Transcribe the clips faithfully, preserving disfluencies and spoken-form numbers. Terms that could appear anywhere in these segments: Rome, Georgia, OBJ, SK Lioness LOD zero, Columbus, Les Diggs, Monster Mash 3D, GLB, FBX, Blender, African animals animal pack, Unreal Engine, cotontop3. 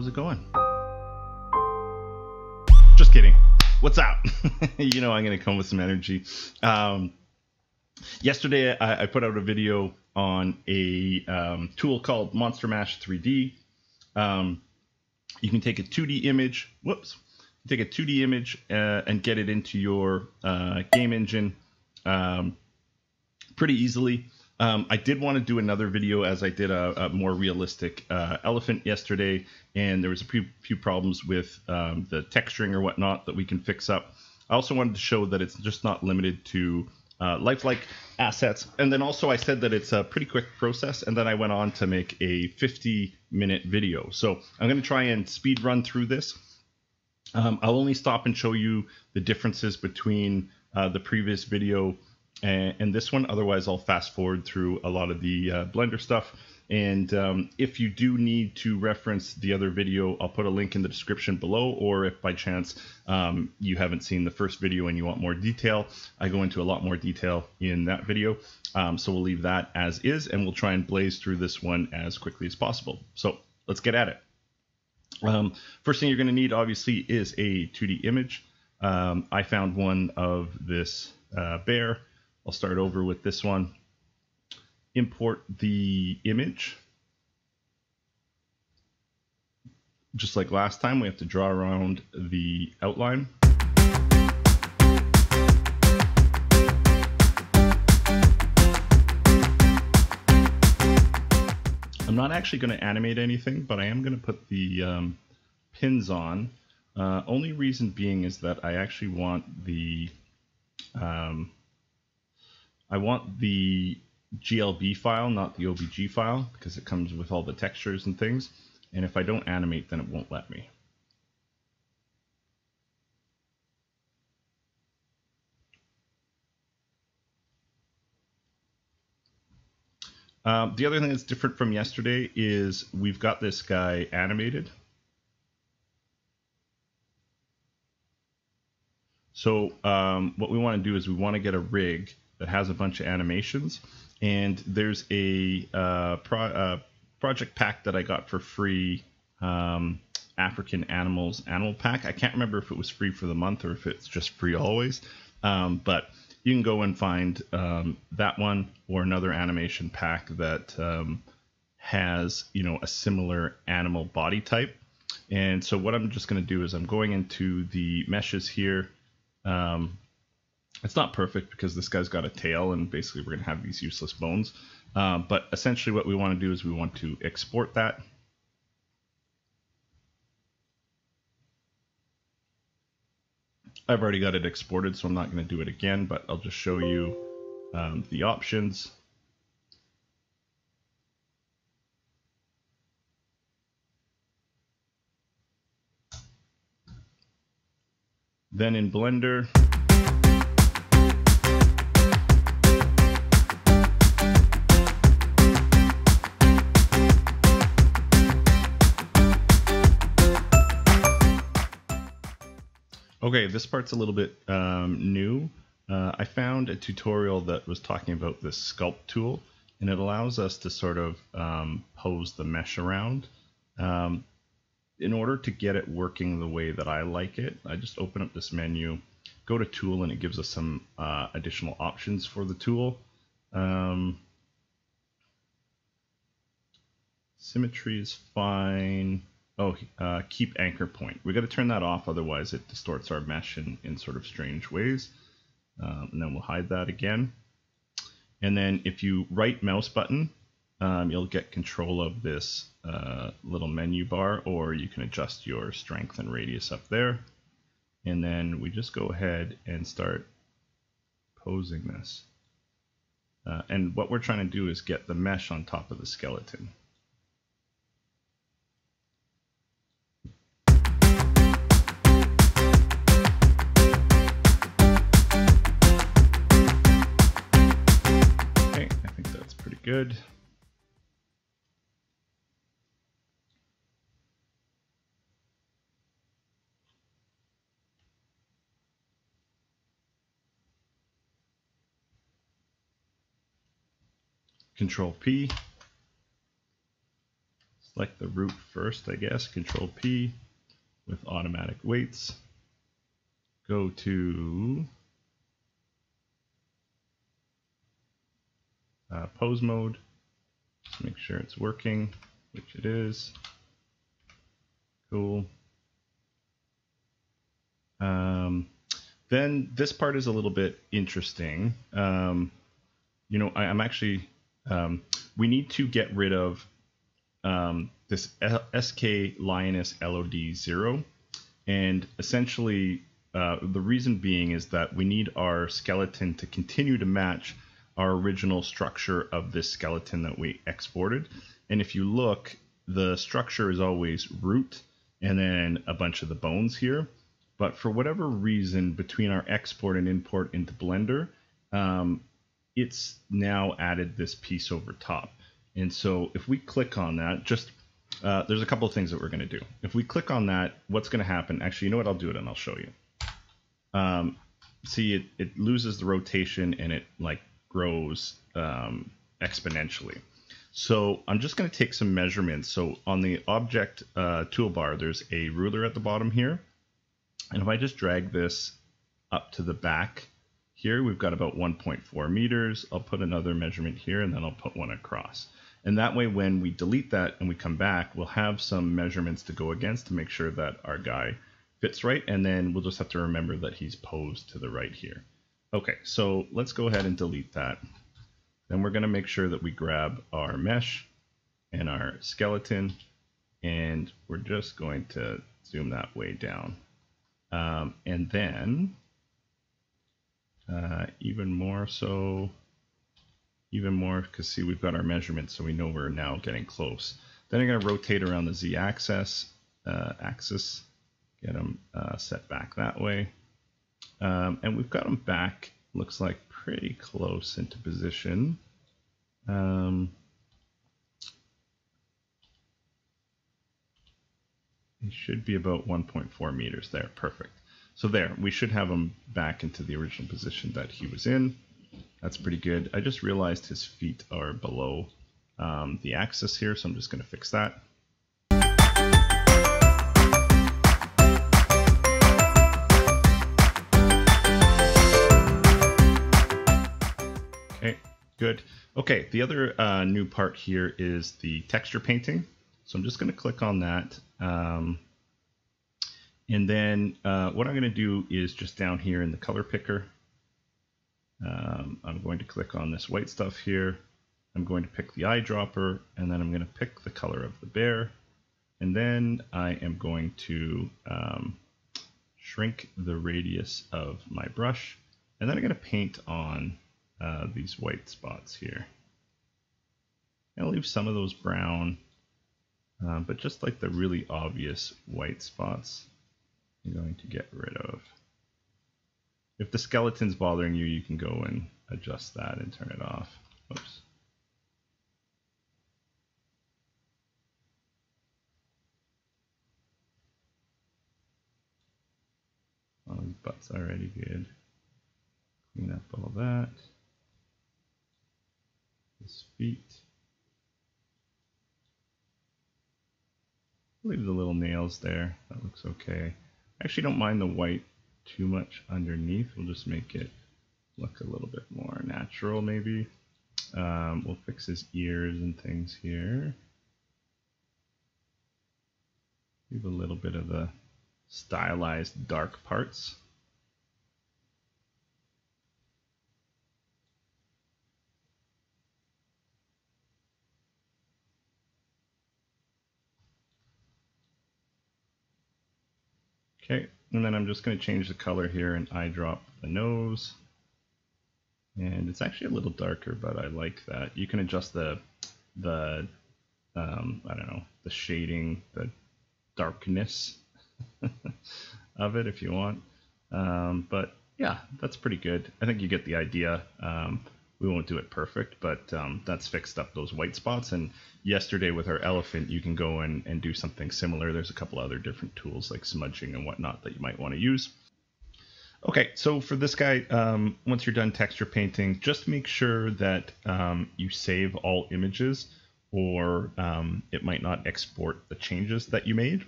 how's it going? Just kidding. What's up? You know I'm gonna come with some energy. Um, yesterday I, I put out a video on a um, tool called Monster Mash three D. Um, you can take a two D image, whoops, take a two D image uh, and get it into your uh, game engine um, pretty easily. Um, I did want to do another video as I did a, a more realistic uh, elephant yesterday, and there was a few, few problems with um, the texturing or whatnot that we can fix up. I also wanted to show that it's just not limited to uh, lifelike assets. And then also I said that it's a pretty quick process, and then I went on to make a fifty minute video. So I'm going to try and speed run through this. Um, I'll only stop and show you the differences between uh, the previous video and this one. Otherwise, I'll fast forward through a lot of the uh, Blender stuff. And um, if you do need to reference the other video, I'll put a link in the description below. Or if by chance um, you haven't seen the first video and you want more detail, I go into a lot more detail in that video. Um, so we'll leave that as is, and we'll try and blaze through this one as quickly as possible. So let's get at it. Um, first thing you're going to need, obviously, is a two D image. Um, I found one of this uh, bear. I'll start over with this one. Import the image. Just like last time, we have to draw around the outline. I'm not actually going to animate anything, but I am going to put the um, pins on. Uh, only reason being is that I actually want the um, I want the G L B file, not the O B J file, because it comes with all the textures and things. And if I don't animate, then it won't let me. Uh, the other thing that's different from yesterday is we've got this guy animated. So um, what we want to do is we want to get a rig that has a bunch of animations, and there's a uh, pro uh, project pack that I got for free, um, African Animals Animal Pack. I can't remember if it was free for the month or if it's just free always, um, but you can go and find um, that one or another animation pack that um, has, you know, a similar animal body type. And so what I'm just going to do is I'm going into the meshes here. Um, It's not perfect because this guy's got a tail, and basically we're going to have these useless bones. Uh, but essentially what we want to do is we want to export that. I've already got it exported, so I'm not going to do it again, but I'll just show you um, the options. Then in Blender, okay, this part's a little bit um, new. Uh, I found a tutorial that was talking about this sculpt tool, and it allows us to sort of um, pose the mesh around. Um, in order to get it working the way that I like it, I just open up this menu, go to tool, and it gives us some uh, additional options for the tool. Um, symmetry is fine. Oh, uh, keep anchor point. We've got to turn that off, otherwise it distorts our mesh in, in sort of strange ways. Um, and then we'll hide that again. And then if you right mouse button, um, you'll get control of this uh, little menu bar, or you can adjust your strength and radius up there. And then we just go ahead and start posing this. Uh, and what we're trying to do is get the mesh on top of the skeleton. Good. Control P. Select the root first, I guess. Control P with automatic weights. Go to uh, pose mode. Just make sure it's working, which it is. Cool. Um, then this part is a little bit interesting. Um, you know, I, I'm actually, um, we need to get rid of um, this S K Lioness L O D zero. And essentially, uh, the reason being is that we need our skeleton to continue to match our original structure of this skeleton that we exported. And if you look, the structure is always root and then a bunch of the bones here. But for whatever reason, between our export and import into Blender, um, it's now added this piece over top. And so if we click on that, just uh, there's a couple of things that we're going to do. If we click on that, what's going to happen? Actually, you know what? I'll do it and I'll show you. Um, see, it, it loses the rotation and it like grows um, exponentially. So I'm just going to take some measurements. So on the object uh, toolbar, there's a ruler at the bottom here. And if I just drag this up to the back here, we've got about one point four meters. I'll put another measurement here and then I'll put one across. And that way, when we delete that and we come back, we'll have some measurements to go against to make sure that our guy fits right. And then we'll just have to remember that he's posed to the right here. Okay, so let's go ahead and delete that. Then we're going to make sure that we grab our mesh and our skeleton. And we're just going to zoom that way down. Um, and then, uh, even more so, even more, because see, we've got our measurements, so we know we're now getting close. Then I'm going to rotate around the z-axis, uh, axis, get them uh, set back that way. Um, and we've got them back, looks like pretty close into position. Um, It should be about one point four meters there. Perfect. So there, we should have him back into the original position that he was in. That's pretty good. I just realized his feet are below um, the axis here, so I'm just going to fix that. Okay, good. Okay, the other uh, new part here is the texture painting. So I'm just going to click on that. Um, and then uh, what I'm going to do is just down here in the color picker, um, I'm going to click on this white stuff here. I'm going to pick the eyedropper, and then I'm going to pick the color of the bear. And then I am going to um, shrink the radius of my brush. And then I'm going to paint on uh, these white spots here. I'll leave some of those brown. Um, but just like the really obvious white spots, you're going to get rid of. If the skeleton's bothering you, you can go and adjust that and turn it off. Oops. Oh, his butt's already good. Clean up all that. His feet. Leave the little nails there. That looks okay. I actually don't mind the white too much underneath. We'll just make it look a little bit more natural, maybe. Um, we'll fix his ears and things here. Leave a little bit of the stylized dark parts. Okay, and then I'm just going to change the color here and eyedrop the nose. And it's actually a little darker, but I like that. You can adjust the, the um, I don't know, the shading, the darkness of it if you want. Um, but yeah, that's pretty good. I think you get the idea. Um, we won't do it perfect, but um, that's fixed up those white spots. And yesterday with our elephant, you can go in and do something similar. There's a couple other different tools like smudging and whatnot that you might want to use. Okay, so for this guy, um, once you're done texture painting, just make sure that um, you save all images or um, it might not export the changes that you made.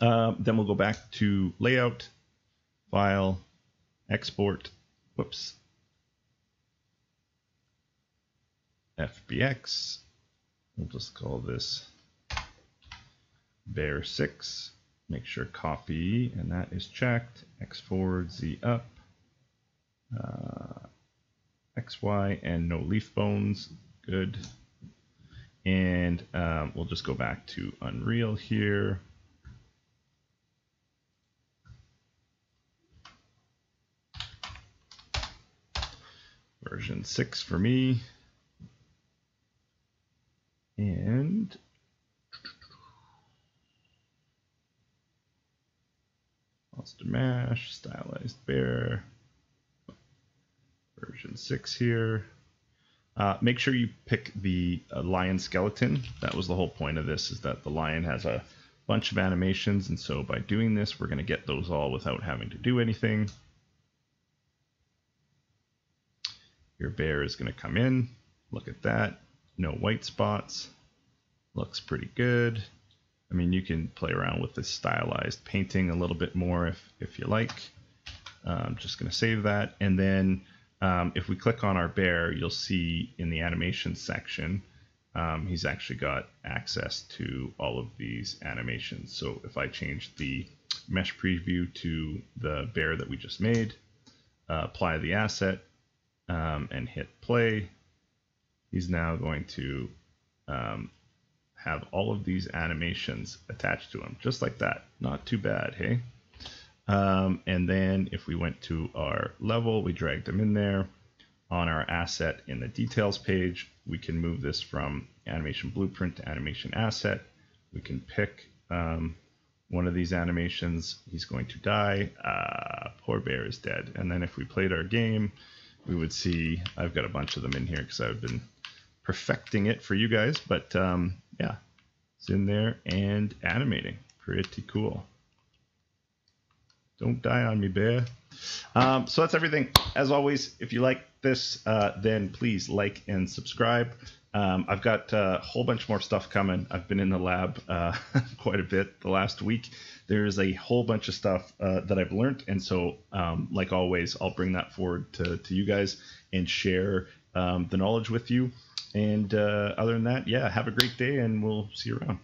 Uh, then we'll go back to layout, file, export, whoops, F B X. We'll just call this bear six. Make sure copy, and that is checked. X forward, Z up, uh, X, Y, and no leaf bones. Good. And um, we'll just go back to Unreal here. Version six for me. And Monster Mash, stylized bear, version six here. Uh, make sure you pick the uh, lion skeleton. That was the whole point of this, is that the lion has a bunch of animations, and so by doing this, we're going to get those all without having to do anything. Your bear is going to come in. Look at that. No white spots. Looks pretty good. I mean, you can play around with this stylized painting a little bit more if, if you like. Uh, I'm just going to save that. And then um, if we click on our bear, you'll see in the animation section, um, he's actually got access to all of these animations. So if I change the mesh preview to the bear that we just made, uh, apply the asset, um, and hit play, he's now going to um, have all of these animations attached to him, just like that. Not too bad, hey? Um, and then if we went to our level, we dragged them in there. On our asset in the details page, we can move this from animation blueprint to animation asset. We can pick um, one of these animations. He's going to die. Uh, poor bear is dead. And then if we played our game, we would see, I've got a bunch of them in here because I've been perfecting it for you guys, but um, yeah, it's in there and animating. Pretty cool. Don't die on me, bear. Um, so that's everything. As always, if you like this, uh, then please like and subscribe. Um, I've got uh, a whole bunch more stuff coming. I've been in the lab uh, quite a bit the last week. There's a whole bunch of stuff uh, that I've learned. And so, um, like always, I'll bring that forward to, to you guys and share um, the knowledge with you. And uh, other than that, yeah, have a great day, and we'll see you around.